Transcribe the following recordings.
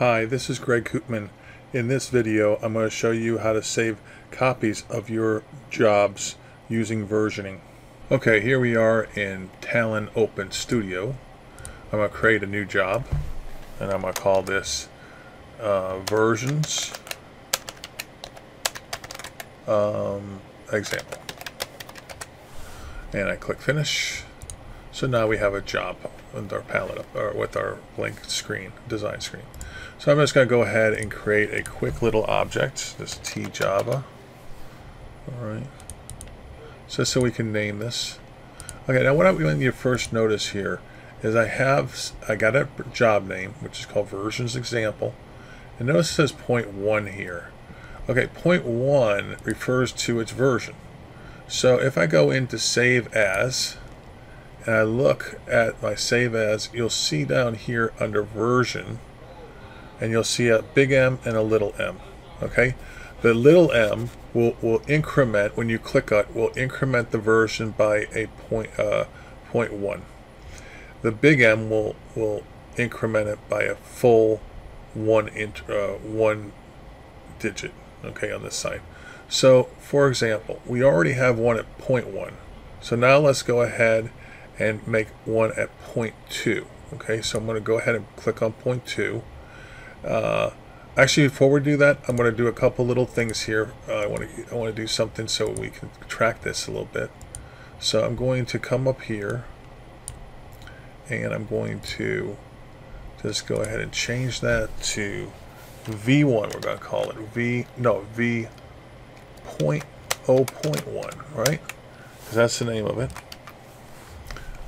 Hi, this is Greg Koopman. In this video, I'm going to show you how to save copies of your jobs using versioning. Okay, here we are in Talend Open Studio. I'm going to create a new job, and I'm going to call this Versions Example. And I click Finish. So now we have a job with our palette up, or with our blank screen, design screen. So I'm just going to go ahead and create a quick little object, this TJava. All right. So we can name this. Okay. Now what I'm going to first notice here is I got a job name which is called Versions Example, and notice it says 0.1 here. Okay. 0.1 refers to its version. So if I go into Save As, and I look at my Save As, you'll see down here under version, and you'll see a big M and a little m. Okay, the little m will increment when you click on it, will increment the version by a 0.1. The big M will increment it by a full one digit. Okay, on this side. So for example, we already have one at 0.1. So now let's go ahead and make one at 0.2. Okay, so I'm going to go ahead and click on 0.2. Actually, before we do that, I'm going to do a couple little things here. I want to do something so we can track this a little bit. So I'm going to come up here, and I'm going to just go ahead and change that to V1. We're going to call it V.0.1, right? Because that's the name of it.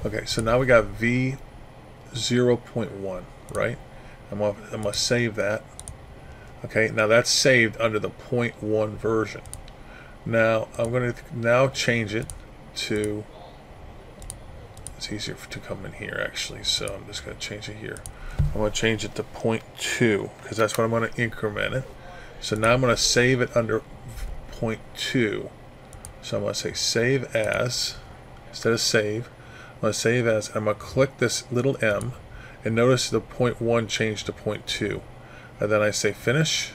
Okay, so now we got V0.1, right? I'm gonna save that. Okay, now that's saved under the 0.1 version. Now I'm gonna change it to. It's easier to come in here actually, so I'm just gonna change it here. I'm gonna change it to 0.2 because that's what I'm gonna increment it. So now I'm gonna save it under 0.2. So I'm gonna say Save As instead of Save. I'm going to save as, I'm going to click this little m, and notice the 0.1 changed to 0.2. And then I say Finish.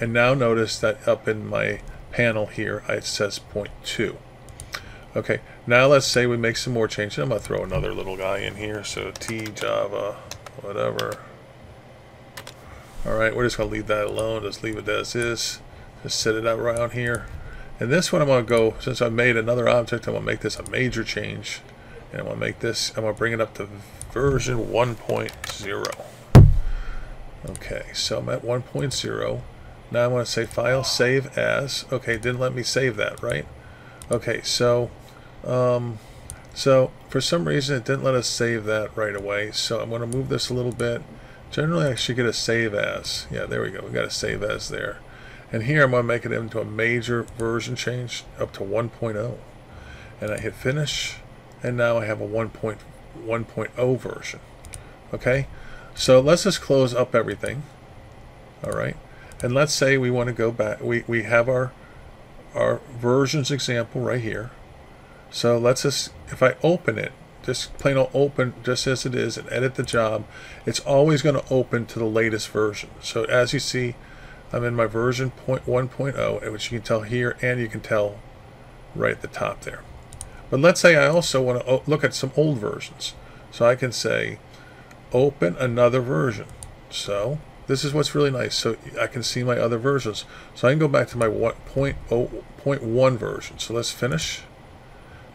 And now notice that up in my panel here, it says 0.2. Okay, now let's say we make some more changes. I'm going to throw another little guy in here. So TJava, whatever. All right, we're just going to leave that alone. Just leave it as is. Just set it out around here. And this one I'm going to go, since I made another object, I'm going to make this a major change. And I'm going to make this, I'm going to bring it up to version 1.0. Okay, so I'm at 1.0. Now I'm going to say File, Save As. Okay, didn't let me save that, right? Okay, so, for some reason it didn't let us save that right away. So I'm going to move this a little bit. Generally I should get a Save As. Yeah, there we go. We got a Save As there. And here I'm going to make it into a major version change up to 1.0. And I hit Finish. And now I have a 1.0 version. Okay? So let's just close up everything. All right? And let's say we want to go back. We have our versions example right here. So let's just, if I open it, just plain old open just as it is and edit the job, it's always going to open to the latest version. So as you see, I'm in my version 1.0, which you can tell here, and you can tell right at the top there. But let's say I also want to look at some old versions. So I can say, open another version. So this is what's really nice. So I can see my other versions. So I can go back to my 1.1 version. So let's finish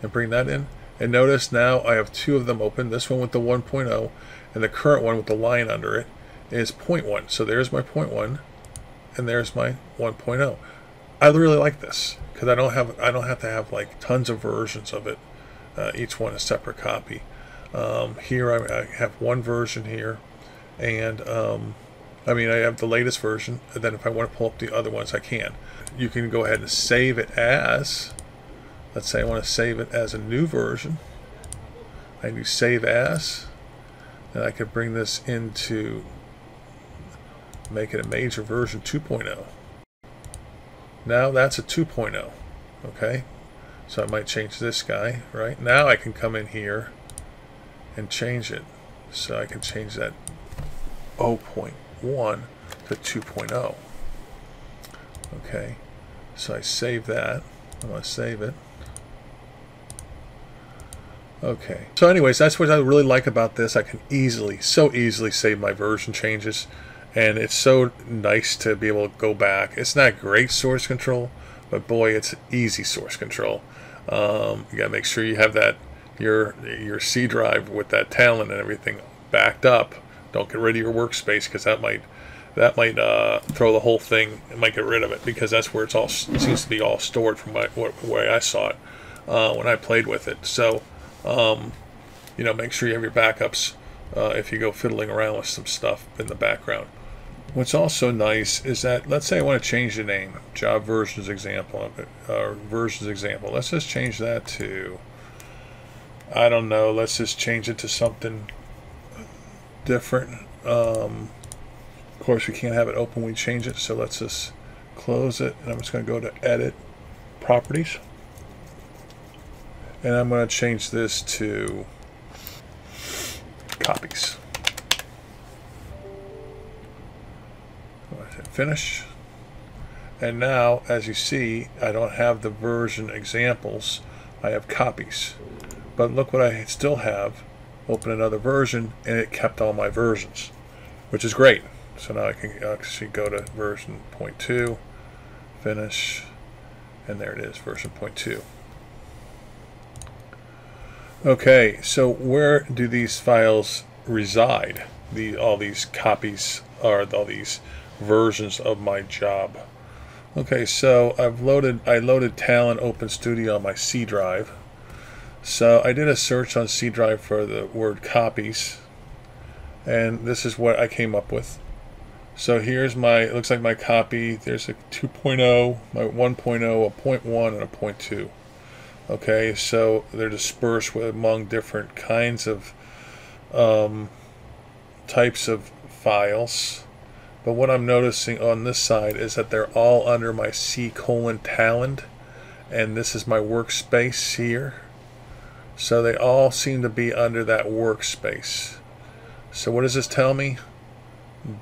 and bring that in. And notice now I have two of them open. This one with the 1.0 and the current one with the line under it is 0.1. So there's my 0.1. And there's my 1.0. I really like this because I don't have to have like tons of versions of it. Each one a separate copy. Here I have one version here, and I have the latest version. And then if I want to pull up the other ones, I can. You can go ahead and save it as. Let's say I want to save it as a new version. I do Save As, and I could bring this into. Make it a major version 2.0. Now that's a 2.0. Okay, so I might change this guy. Right now I can come in here and change it. So I can change that 0.1 to 2.0. Okay, so I save that. I'm going to save it. Okay, so anyways, that's what I really like about this. I can easily, so easily save my version changes, and it's so nice to be able to go back. It's not great source control, but boy, it's easy source control. You gotta make sure you have that your C drive with that Talend and everything backed up. Don't get rid of your workspace, because that might throw the whole thing. It might get rid of it, because that's where it's all, it seems to be all stored from the way I saw it when I played with it. So you know, make sure you have your backups if you go fiddling around with some stuff in the background. What's also nice is that, let's say I want to change the name, job versions example, let's just change that to, I don't know, let's just change it to something different. Of course, we can't have it open when we change it, so let's just close it, and I'm just going to go to edit, properties, and I'm going to change this to copies. Finish, and now as you see, I don't have the version examples, I have copies, but look what I still have, open another version, and it kept all my versions, which is great. So now I can actually go to version 0.2, finish, and there it is, version 0.2. Okay, so where do these files reside, all these copies, or all these versions of my job? Okay, so I loaded Talend Open Studio on my C drive. So I did a search on C drive for the word copies, and this is what I came up with. So here's my, it looks like my copy. There's a 2.0, my 1.0, a 0.1, and a 0.2. Okay, so they're dispersed among different kinds of types of files. But what I'm noticing on this side is that they're all under my C:Talend, and this is my workspace here. So they all seem to be under that workspace. So what does this tell me?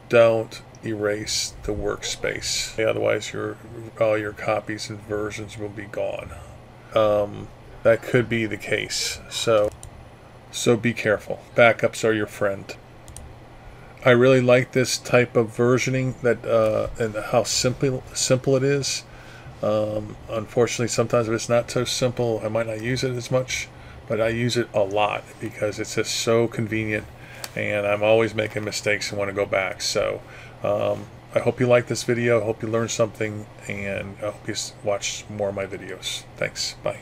Don't erase the workspace. Otherwise, all your copies and versions will be gone. That could be the case. So be careful. Backups are your friend. I really like this type of versioning, that and how simple it is. Unfortunately, sometimes if it's not so simple, I might not use it as much, but I use it a lot because it's just so convenient, and I'm always making mistakes and want to go back. So I hope you like this video. I hope you learned something, and I hope you watch more of my videos. Thanks. Bye.